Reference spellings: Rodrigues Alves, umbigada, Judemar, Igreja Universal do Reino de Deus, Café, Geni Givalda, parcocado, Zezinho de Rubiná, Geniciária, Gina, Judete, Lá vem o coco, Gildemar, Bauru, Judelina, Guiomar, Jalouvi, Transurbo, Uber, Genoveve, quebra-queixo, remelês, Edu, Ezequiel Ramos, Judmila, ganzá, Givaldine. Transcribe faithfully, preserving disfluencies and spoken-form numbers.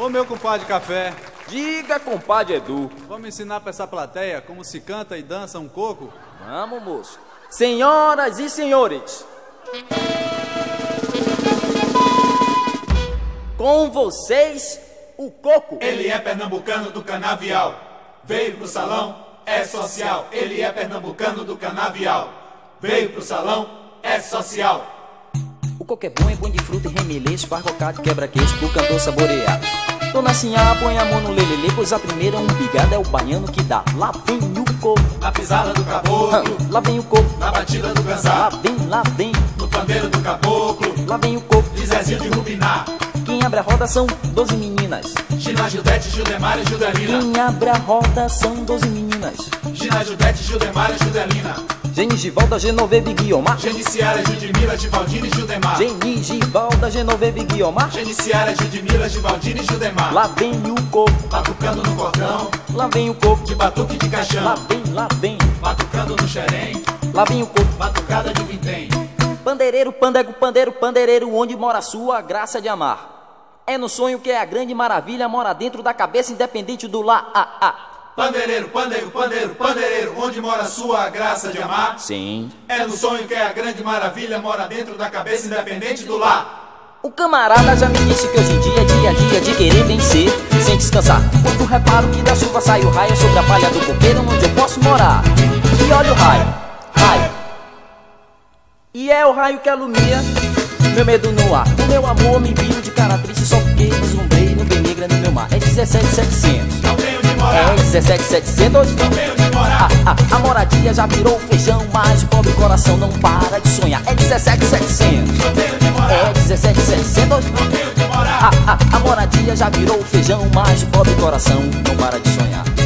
Ô meu compadre Café. Diga, compadre Edu. Vamos ensinar pra essa plateia como se canta e dança um coco? Vamos, moço. Senhoras e senhores, com vocês, o coco. Ele é pernambucano do canavial, veio pro salão, é social. Ele é pernambucano do canavial, veio pro salão, é social. O coco é bom, é bom de fruta e remelês, parcocado, quebra-queixo, pro cantor saborear. Dona Sinhá, põe a mão no lelele, pois a primeira umbigada é o baiano que dá. Lá vem o coco, na pisada do caboclo. Lá vem o coco, na batida do ganzá. Lá vem, lá vem, no pandeiro do caboclo. Lá vem o coco, de Zezinho de Rubiná. Quem abre a roda são doze meninas: Gina, Judete, Gildemar e Judelina. Quem abre a roda são doze meninas: Gina, Judete, Gildemar e Judelina. Geni Givalda, Genoveve e Guiomar. Geniciária, Judmila, Givaldine e Judemar. Geni Givalda, Genoveve e Guiomar. Geniciária, Judmila, Givaldine e Judemar. Lá vem o coco, batucando no cordão. Lá vem o coco, de batuque de caixão. Lá vem, lá vem, batucando no xerém. Lá vem o coco, batucada de vintém. Pandeireiro, pandego, pandeiro, pandeireiro, onde mora a sua graça de amar. É no sonho que é a grande maravilha, mora dentro da cabeça, independente do lá, a, a. Pandeireiro, pandeiro, pandeiro, pandeireiro, onde mora a sua graça de amar? Sim. É no sonho que é a grande maravilha, mora dentro da cabeça, independente do lá. O camarada já me disse que hoje em dia, dia a dia, de querer vencer, sem descansar. Quando reparo que da chuva sai o raio sobre a palha do coqueiro, onde eu posso morar. E olha o raio, raio. E é o raio que alumia meu medo no ar. O meu amor me viu de cara triste, só porque deslumbrei no bem negra no meu mar. É dezessete mil e setecentos. Não tenho de morar. É dezessete mil e setecentos. Não tenho de morar. Ah, ah, a moradia já virou feijão, mas o pobre coração não para de sonhar. É dezessete mil e setecentos. Não tenho de morar. É dezessete mil e setecentos. Não tenho de morar. Ah, ah, a moradia já virou feijão, mas o pobre coração não para de sonhar.